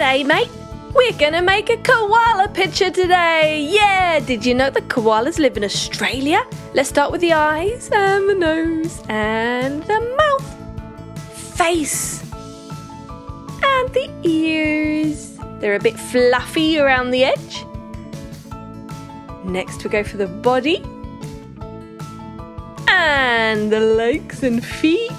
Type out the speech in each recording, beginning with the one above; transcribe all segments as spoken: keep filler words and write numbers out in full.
G'day mate, we're gonna make a koala picture today, yeah! Did you know that koalas live in Australia? Let's start with the eyes and the nose and the mouth, face and the ears. They're a bit fluffy around the edge. Next we go for the body and the legs and feet.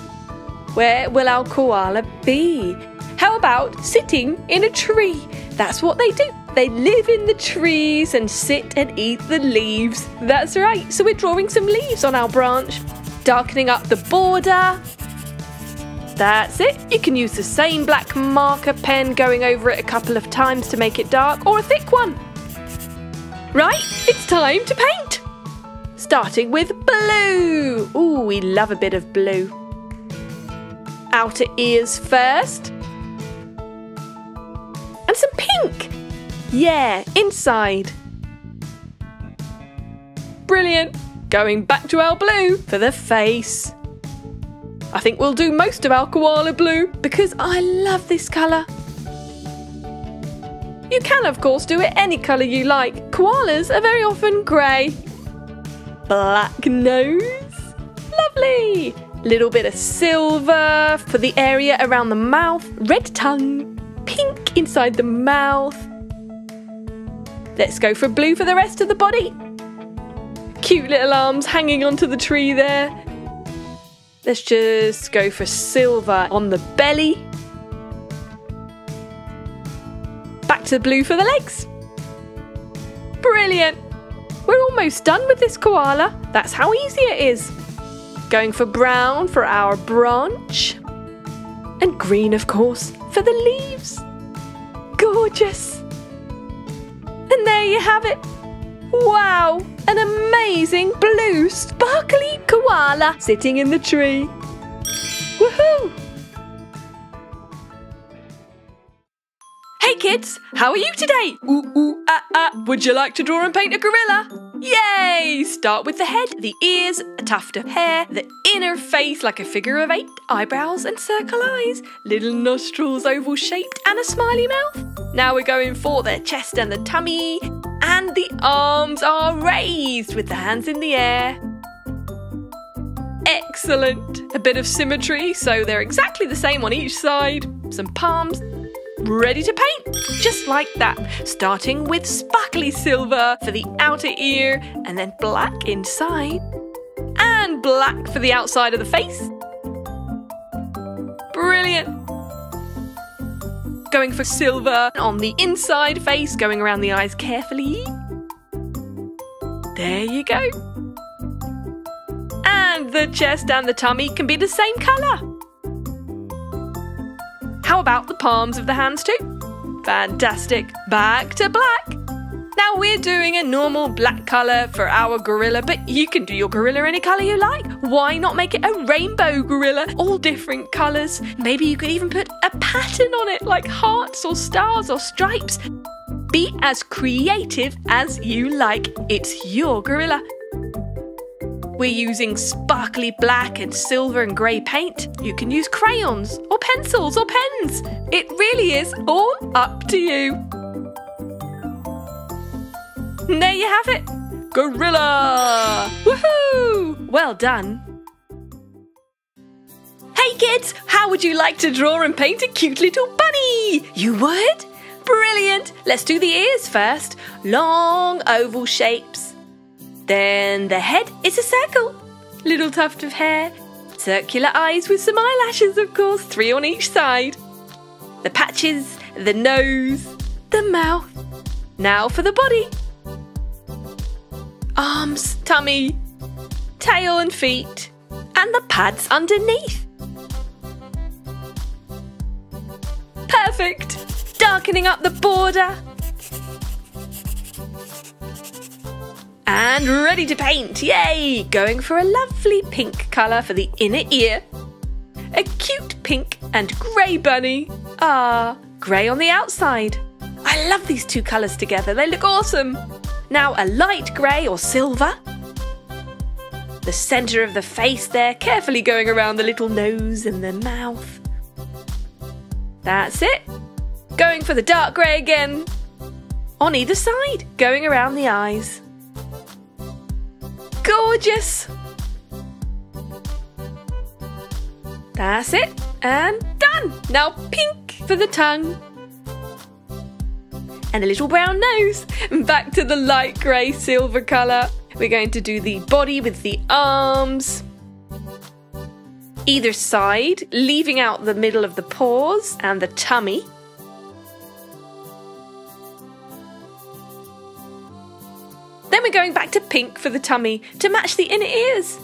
Where will our koala be? How about sitting in a tree? That's what they do. They live in the trees and sit and eat the leaves. That's right, so we're drawing some leaves on our branch, darkening up the border. That's it. You can use the same black marker pen, going over it a couple of times to make it dark, or a thick one. Right, it's time to paint. Starting with blue. Ooh, we love a bit of blue. Outer ears first, and some pink, yeah, inside. Brilliant. Going back to our blue for the face. I think we'll do most of our koala blue because I love this colour. You can of course do it any colour you like. Koalas are very often grey. Black nose, lovely. Little bit of silver for the area around the mouth. Red tongue, pink inside the mouth. Let's go for blue for the rest of the body. Cute little arms hanging onto the tree there. Let's just go for silver on the belly. Back to blue for the legs. Brilliant. We're almost done with this koala. That's how easy it is. Going for brown for our branch and green, of course, for the leaves. Gorgeous. And there you have it. Wow, an amazing blue sparkly koala sitting in the tree. Woohoo! Hey kids, how are you today? Ooh, ooh, ah, ah. Would you like to draw and paint a gorilla? Yay! Start with the head, the ears, a tuft of hair, the inner face like a figure of eight, eyebrows and circle eyes, little nostrils oval shaped and a smiley mouth. Now we're going for the chest and the tummy, and the arms are raised with the hands in the air. Excellent! A bit of symmetry, so they're exactly the same on each side. Some palms. Ready to paint, just like that, starting with sparkly silver for the outer ear and then black inside and black for the outside of the face. Brilliant. Going for silver on the inside face, going around the eyes carefully. There you go. And the chest and the tummy can be the same colour. How about the palms of the hands too? Fantastic. Back to black. Now we're doing a normal black colour for our gorilla, but you can do your gorilla any colour you like. Why not make it a rainbow gorilla? All different colours. Maybe you could even put a pattern on it, like hearts or stars or stripes. Be as creative as you like. It's your gorilla. We're using sparkly black and silver and grey paint. You can use crayons or pencils or pens. It really is all up to you. And there you have it. Gorilla! Woohoo! Well done. Hey kids, how would you like to draw and paint a cute little bunny? You would? Brilliant! Let's do the ears first. Long oval shapes. Then the head is a circle, little tuft of hair, circular eyes with some eyelashes of course, three on each side. The patches, the nose, the mouth. Now for the body. Arms, tummy, tail and feet, and the pads underneath. Perfect! Darkening up the border. And ready to paint, yay! Going for a lovely pink colour for the inner ear. A cute pink and grey bunny. Ah, grey on the outside. I love these two colours together, they look awesome. Now a light grey or silver. The centre of the face there, carefully going around the little nose and the mouth. That's it. Going for the dark grey again. On either side, going around the eyes. Gorgeous. That's it, and done. Now pink for the tongue. And a little brown nose. And back to the light grey silver colour. We're going to do the body with the arms. Either side, leaving out the middle of the paws and the tummy. Then we're going back to pink for the tummy to match the inner ears.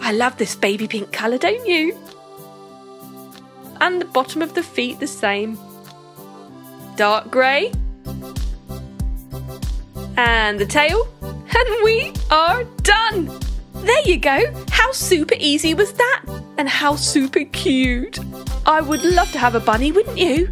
I love this baby pink colour, don't you? And the bottom of the feet the same. Dark grey. And the tail. And we are done! There you go! How super easy was that? And how super cute! I would love to have a bunny, wouldn't you?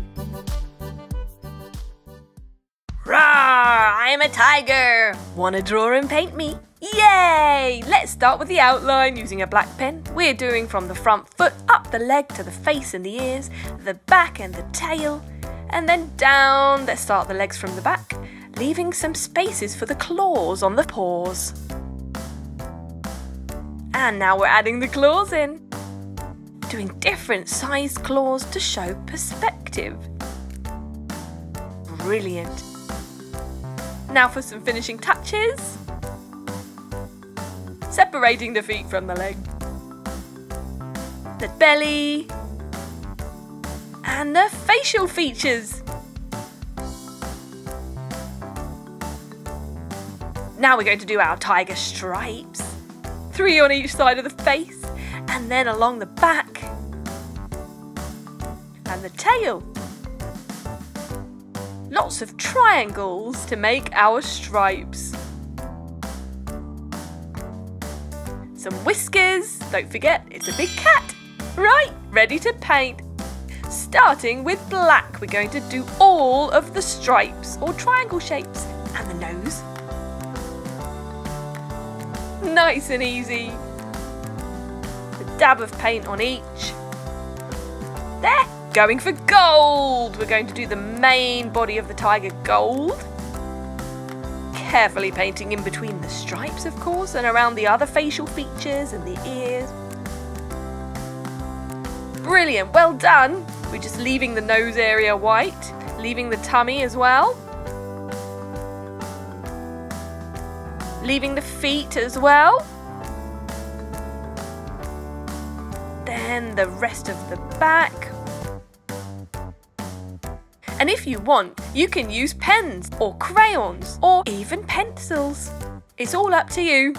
Roar! I'm a tiger! Wanna draw and paint me? Yay! Let's start with the outline using a black pen. We're doing from the front foot up the leg to the face and the ears, the back and the tail, and then down. Let's start the legs from the back, leaving some spaces for the claws on the paws. And now we're adding the claws in. Doing different sized claws to show perspective. Brilliant. Now for some finishing touches. Separating the feet from the leg. The belly. And the facial features. Now we're going to do our tiger stripes. Three on each side of the face, and then along the back, and the tail. Lots of triangles to make our stripes. Some whiskers, don't forget, it's a big cat. Right, ready to paint. Starting with black, we're going to do all of the stripes, or triangle shapes, and the nose. Nice and easy. A dab of paint on each. There, going for gold. We're going to do the main body of the tiger gold. Carefully painting in between the stripes, of course, and around the other facial features and the ears. Brilliant, well done. We're just leaving the nose area white, leaving the tummy as well. Leaving the feet as well. Then the rest of the back. And if you want, you can use pens or crayons or even pencils. It's all up to you.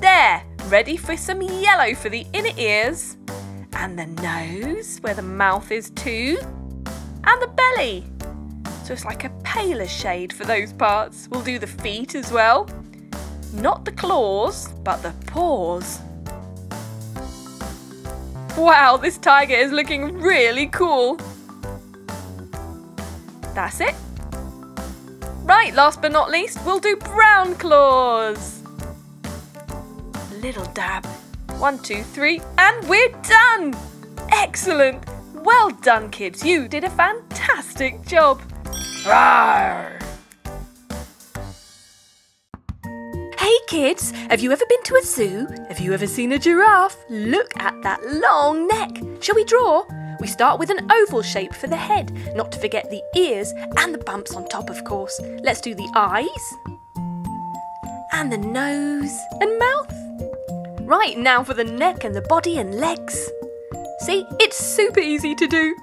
There, ready for some yellow for the inner ears and the nose where the mouth is too, and the belly. So it's like a paler shade for those parts. We'll do the feet as well. Not the claws, but the paws. Wow, this tiger is looking really cool. That's it. Right, last but not least, we'll do brown claws. Little dab. One, two, three, and we're done. Excellent. Well done, kids. You did a fantastic job. Roar. Hey kids, have you ever been to a zoo? Have you ever seen a giraffe? Look at that long neck. Shall we draw? We start with an oval shape for the head, not to forget the ears and the bumps on top, of course. Let's do the eyes and the nose and mouth. Right, now for the neck and the body and legs. See, it's super easy to do.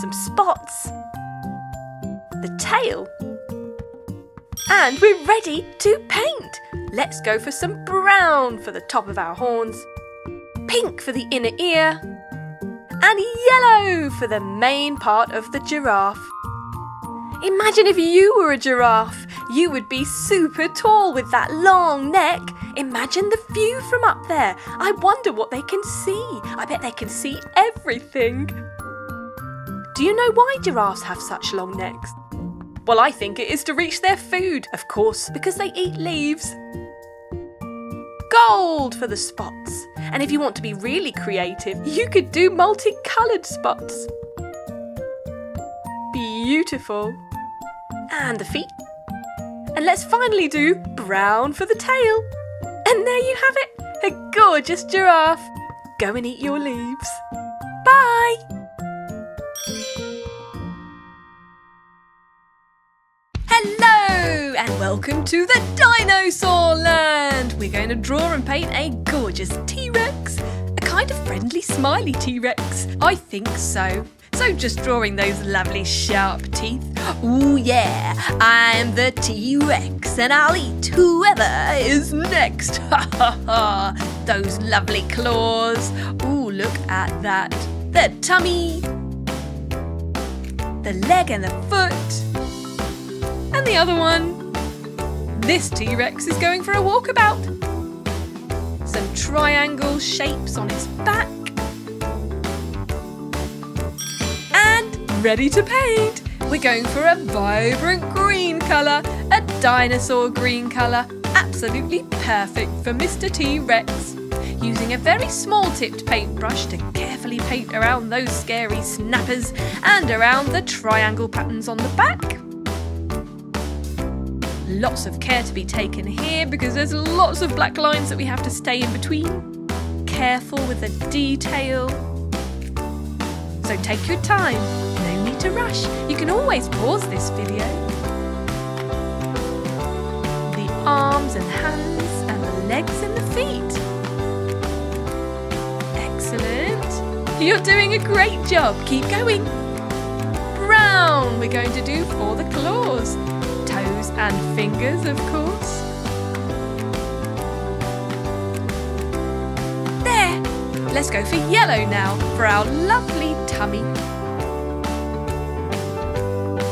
Some spots. The tail. And we're ready to paint. Let's go for some brown for the top of our horns, pink for the inner ear, and yellow for the main part of the giraffe. Imagine if you were a giraffe. You would be super tall with that long neck. Imagine the view from up there. I wonder what they can see. I bet they can see everything. Do you know why giraffes have such long necks? Well, I think it is to reach their food, of course, because they eat leaves. Gold for the spots. And if you want to be really creative, you could do multicoloured spots. Beautiful. And the feet. And let's finally do brown for the tail. And there you have it, a gorgeous giraffe. Go and eat your leaves. Bye. Hello and welcome to the dinosaur land. We're going to draw and paint a gorgeous T-Rex, a kind of friendly smiley T-Rex. I think so. So just drawing those lovely sharp teeth. Ooh yeah, I'm the T-Rex and I'll eat whoever is next. Ha ha ha, those lovely claws. Ooh, look at that. The tummy, the leg and the foot. And the other one. This T-Rex is going for a walkabout. Some triangle shapes on its back. And ready to paint. We're going for a vibrant green colour, a dinosaur green colour, absolutely perfect for Mister T-Rex. Using a very small tipped paintbrush to carefully paint around those scary snappers and around the triangle patterns on the back. Lots of care to be taken here because there's lots of black lines that we have to stay in between. Careful with the detail. So take your time, no need to rush. You can always pause this video. The arms and hands and the legs and the feet. Excellent. You're doing a great job, keep going. Brown we're going to do for the claws. And fingers, of course. There! Let's go for yellow now for our lovely tummy.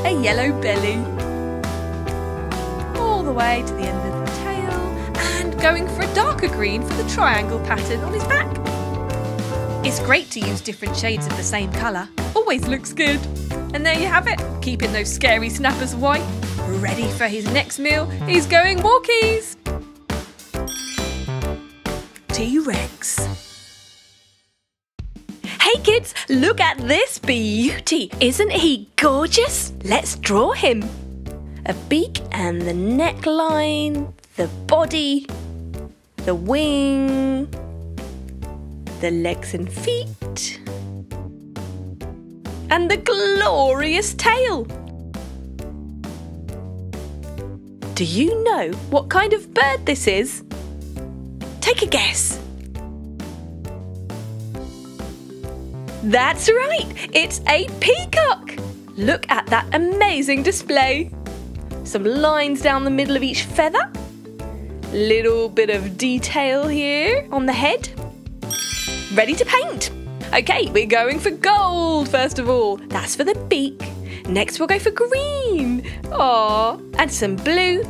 A yellow belly. All the way to the end of the tail. And going for a darker green for the triangle pattern on his back. It's great to use different shades of the same colour. Always looks good. And there you have it, keeping those scary snappers white. Ready for his next meal, he's going walkies! T-Rex. Hey kids, look at this beauty! Isn't he gorgeous? Let's draw him. A beak and the neckline, the body, the wing, the legs and feet, and the glorious tail. Do you know what kind of bird this is? Take a guess. That's right, it's a peacock. Look at that amazing display. Some lines down the middle of each feather. Little bit of detail here on the head. Ready to paint. Okay, we're going for gold first of all. That's for the beak. Next we'll go for green. Aww. And some blue.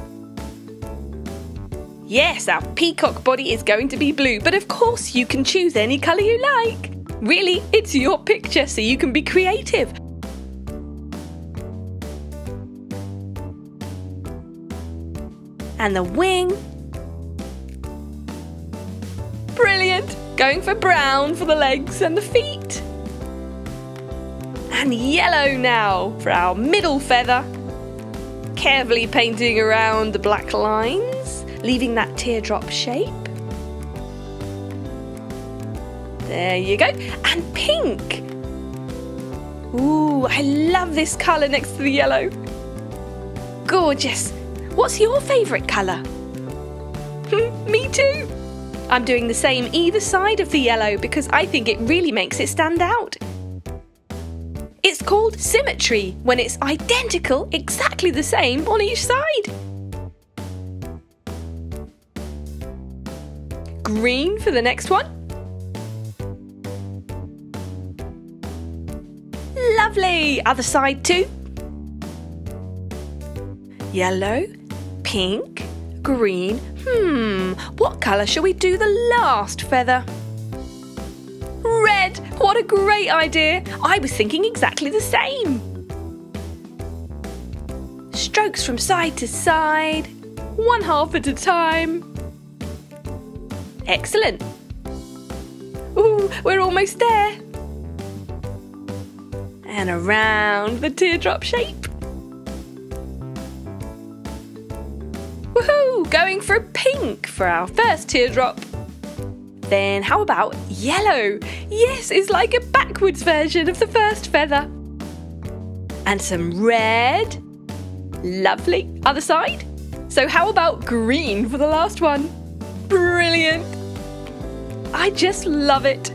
Yes, our peacock body is going to be blue, but of course you can choose any colour you like. Really, it's your picture, so you can be creative. And the wing. Brilliant. Going for brown for the legs and the feet. And yellow now for our middle feather. Carefully painting around the black lines, leaving that teardrop shape. There you go. And pink. Ooh, I love this colour next to the yellow. Gorgeous. What's your favourite colour? Me too. I'm doing the same either side of the yellow because I think it really makes it stand out. It's called symmetry when it's identical, exactly the same on each side. Green for the next one. Lovely, other side too. Yellow, pink, green. Hmm, what colour shall we do the last feather? Red! What a great idea! I was thinking exactly the same! Strokes from side to side, one half at a time. Excellent! Ooh, we're almost there! and around the teardrop shape. Woohoo! Going for pink for our first teardrop. Then how about yellow? Yes, it's like a backwards version of the first feather. And some red. Lovely. Other side. So how about green for the last one? Brilliant. I just love it.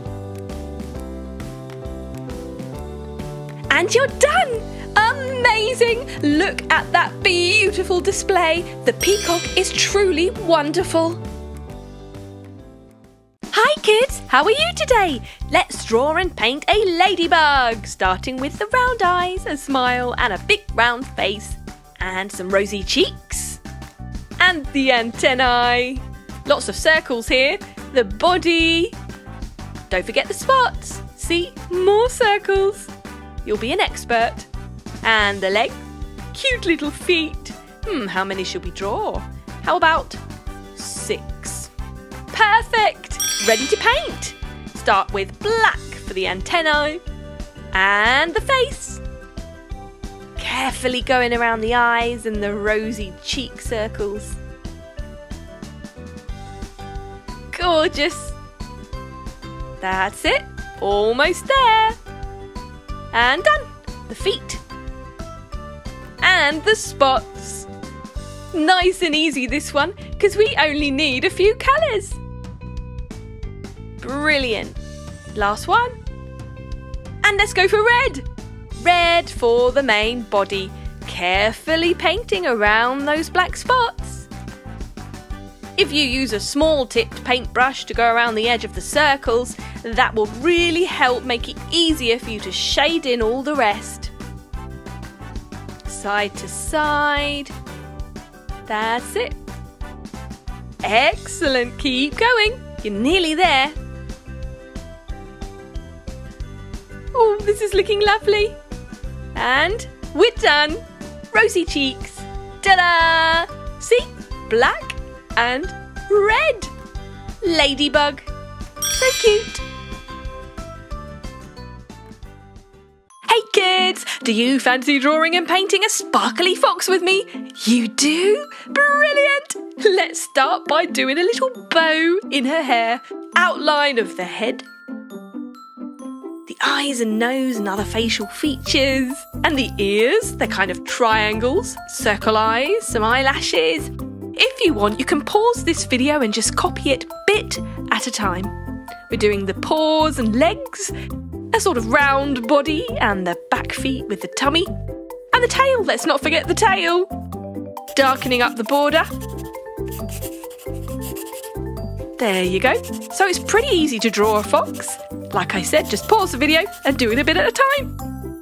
And you're done. Amazing. Look at that beautiful display. The peacock is truly wonderful. Hi kids, how are you today? Let's draw and paint a ladybug, starting with the round eyes, a smile and a big round face, and some rosy cheeks, and the antennae. Lots of circles here, the body. Don't forget the spots, see, more circles. You'll be an expert. And the legs, cute little feet. Hmm, how many should we draw? How about six? Perfect. Ready to paint! Start with black for the antennae and the face. Carefully going around the eyes and the rosy cheek circles. Gorgeous! That's it, almost there. And done, the feet and the spots. Nice and easy this one, because we only need a few colours. Brilliant. Last one. And let's go for red. Red for the main body. Carefully painting around those black spots. If you use a small tipped paintbrush to go around the edge of the circles, that will really help make it easier for you to shade in all the rest. Side to side. That's it. Excellent. Keep going. You're nearly there. Oh, this is looking lovely. And we're done. Rosy cheeks. Ta-da! See? Black and red. Ladybug. So cute. Hey kids, do you fancy drawing and painting a sparkly fox with me? You do? Brilliant! Let's start by doing a little bow in her hair. Outline of the head. The eyes and nose and other facial features. And the ears, they're kind of triangles, circle eyes, some eyelashes. If you want, you can pause this video and just copy it bit at a time. We're doing the paws and legs, a sort of round body and the back feet with the tummy. And the tail, let's not forget the tail. Darkening up the border. There you go. So it's pretty easy to draw a fox. Like I said, just pause the video and do it a bit at a time.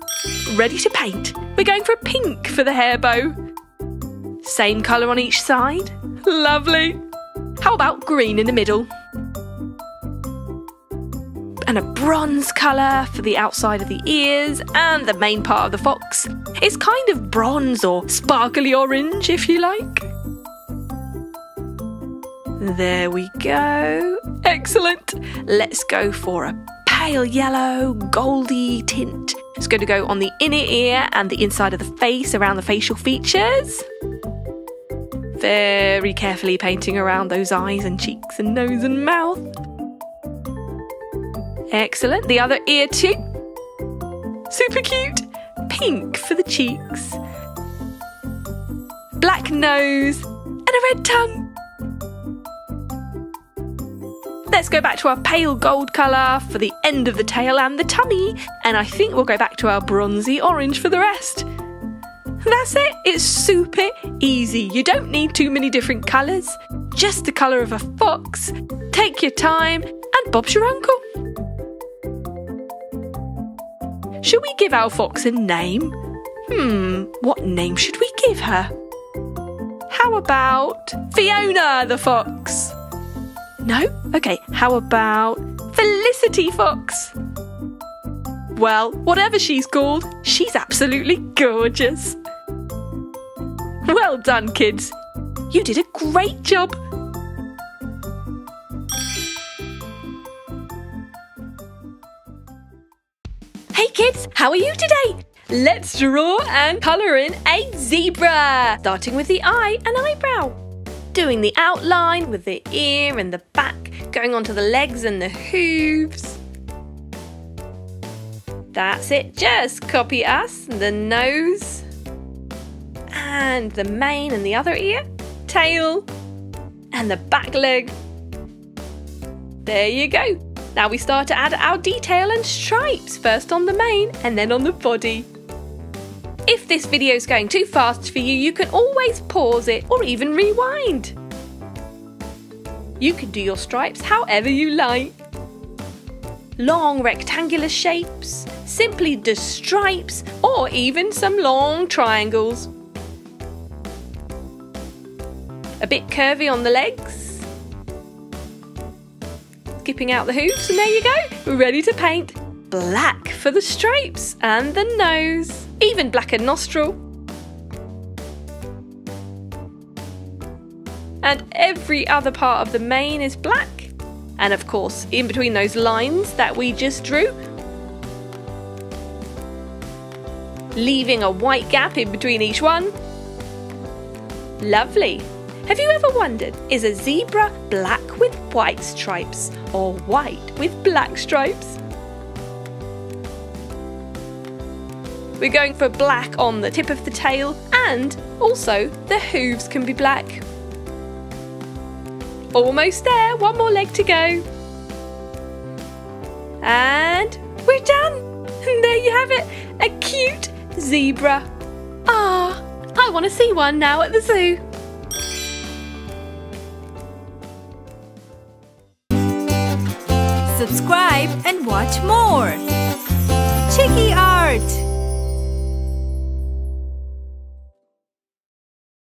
Ready to paint. We're going for a pink for the hair bow. Same colour on each side. Lovely. How about green in the middle? And a bronze colour for the outside of the ears and the main part of the fox. It's kind of bronze or sparkly orange, if you like. There we go. Excellent. Let's go for a pale yellow, goldy tint. It's going to go on the inner ear and the inside of the face, around the facial features. Very carefully painting around those eyes and cheeks and nose and mouth. Excellent. The other ear too. Super cute. Pink for the cheeks. Black nose and a red tongue. Let's go back to our pale gold colour for the end of the tail and the tummy, and I think we'll go back to our bronzy orange for the rest. That's it, it's super easy. You don't need too many different colours, just the colour of a fox. Take your time and Bob's your uncle. Should we give our fox a name? Hmm, what name should we give her? How about Fiona the fox? No? Okay, how about Felicity Fox? Well, whatever she's called, she's absolutely gorgeous. Well done, kids. You did a great job. Hey Hey kids, how are you today? Let's draw and colour in a zebra, starting with the eye and eyebrow. Doing the outline with the ear and the back, going on to the legs and the hooves. That's it, just copy us, the nose, and the mane and the other ear, tail, and the back leg. There you go. Now we start to add our detail and stripes, first on the mane and then on the body. If this video is going too fast for you, you can always pause it or even rewind. You can do your stripes however you like. Long rectangular shapes, simply just stripes, or even some long triangles. A bit curvy on the legs. Skipping out the hooves, and there you go, we're ready to paint. Black for the stripes and the nose. Even blackened nostril. And every other part of the mane is black. And of course, in between those lines that we just drew, leaving a white gap in between each one. Lovely. Have you ever wondered, is a zebra black with white stripes or white with black stripes? We're going for black on the tip of the tail, and also the hooves can be black. Almost there, one more leg to go. And we're done. And there you have it, a cute zebra. Ah, I want to see one now at the zoo. Subscribe and watch more. Chiki Art.